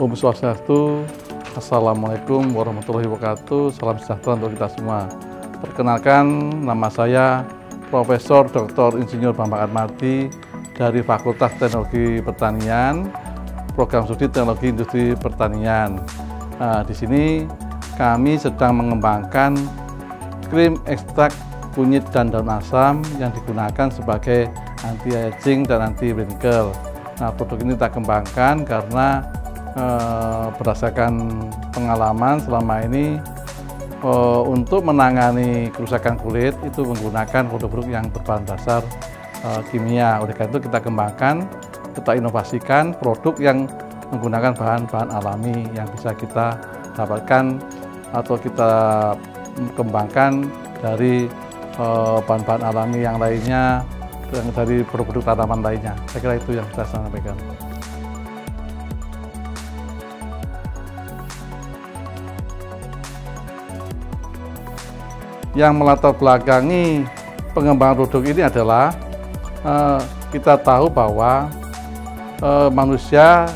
Umus Wabarakatuh, Assalamualaikum warahmatullahi wabarakatuh. Salam sejahtera untuk kita semua. Perkenalkan, nama saya Profesor Dr. Insinyur Bambang Admadi dari Fakultas Teknologi Pertanian, Program Studi Teknologi Industri Pertanian. Nah, di sini kami sedang mengembangkan krim ekstrak kunyit dan daun asam yang digunakan sebagai anti-aging dan anti-wrinkle. Nah, produk ini kita kembangkan karena berdasarkan pengalaman selama ini untuk menangani kerusakan kulit itu menggunakan produk-produk yang berbahan dasar kimia. Oleh karena itu kita kembangkan, kita inovasikan produk yang menggunakan bahan-bahan alami yang bisa kita dapatkan atau kita kembangkan dari bahan-bahan alami yang lainnya, dari produk-produk tanaman lainnya. Saya kira itu yang bisa saya sampaikan. Yang melatar belakangi pengembangan produk ini adalah kita tahu bahwa manusia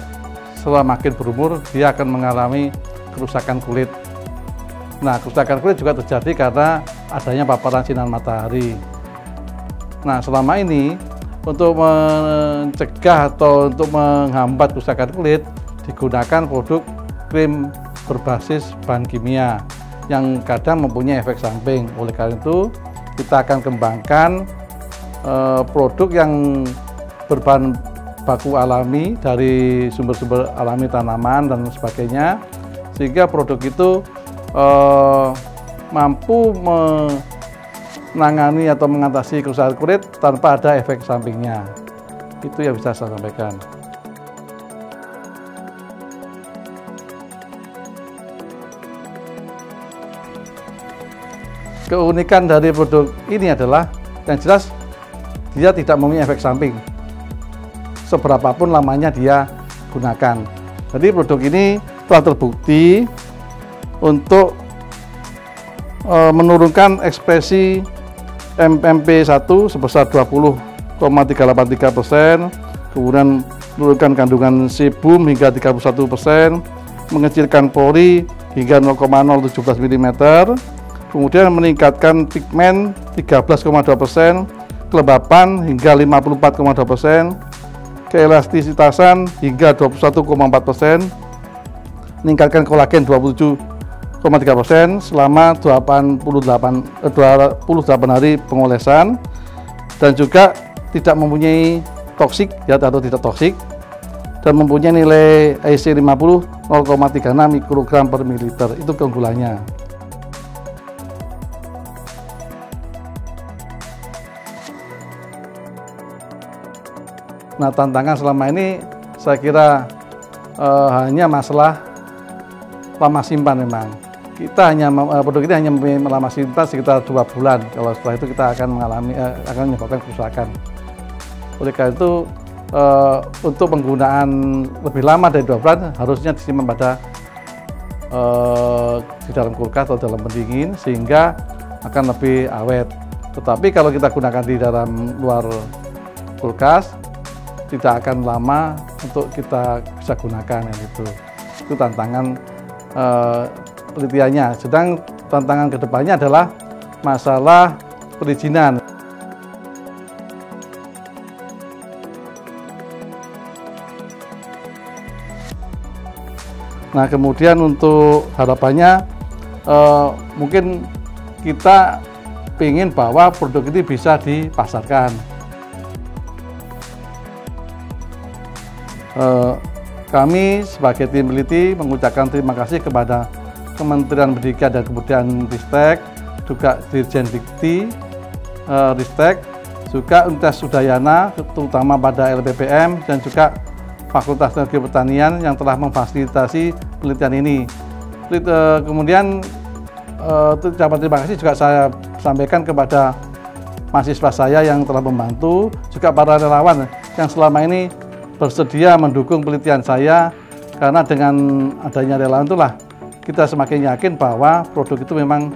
selama makin berumur dia akan mengalami kerusakan kulit. Nah, kerusakan kulit juga terjadi karena adanya paparan sinar matahari. Nah, selama ini untuk mencegah atau untuk menghambat kerusakan kulit digunakan produk krim berbasis bahan kimia yang kadang mempunyai efek samping. Oleh karena itu kita akan kembangkan produk yang berbahan baku alami dari sumber-sumber alami tanaman dan sebagainya, sehingga produk itu mampu menangani atau mengatasi kerusakan kulit tanpa ada efek sampingnya. Itu yang bisa saya sampaikan. Keunikan dari produk ini adalah yang jelas dia tidak mempunyai efek samping seberapapun lamanya dia gunakan. Jadi produk ini telah terbukti untuk menurunkan ekspresi MMP1 sebesar 20,383%, kemudian menurunkan kandungan sebum hingga 31%, mengecilkan pori hingga 0,017 mm, kemudian meningkatkan pigmen 13,2%, kelembapan hingga 54,2%, keelastisitasan hingga 21,4%, meningkatkan kolagen 27,3% selama 28 hari pengolesan, dan juga tidak mempunyai toksik ya atau tidak toksik, dan mempunyai nilai IC50 0,36 mikrogram per mililiter. Itu keunggulannya. Nah, tantangan selama ini saya kira hanya masalah lama simpan. Memang kita hanya produk ini hanya lama simpan sekitar 2 bulan. Kalau setelah itu kita akan mengalami akan menyebabkan kerusakan. Oleh karena itu untuk penggunaan lebih lama dari 2 bulan harusnya disimpan pada di dalam kulkas atau dalam pendingin sehingga akan lebih awet. Tetapi kalau kita gunakan di dalam luar kulkas tidak akan lama untuk kita bisa gunakan yang itu. Itu tantangan penelitiannya. Sedang tantangan kedepannya adalah masalah perizinan. Nah, kemudian untuk harapannya mungkin kita ingin bahwa produk ini bisa dipasarkan. Kami sebagai tim peneliti mengucapkan terima kasih kepada Kementerian Pendidikan dan Kebudayaan Riset, juga Dirjen Dikti Riset, juga Universitas Udayana, terutama pada LPPM dan juga Fakultas Teknologi Pertanian yang telah memfasilitasi penelitian ini. Kemudian ucapan terima kasih juga saya sampaikan kepada mahasiswa saya yang telah membantu, juga para relawan yang selama ini bersedia mendukung penelitian saya, karena dengan adanya relawan itulah kita semakin yakin bahwa produk itu memang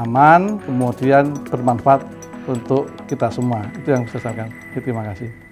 aman, kemudian bermanfaat untuk kita semua. Itu yang saya sampaikan. Terima kasih.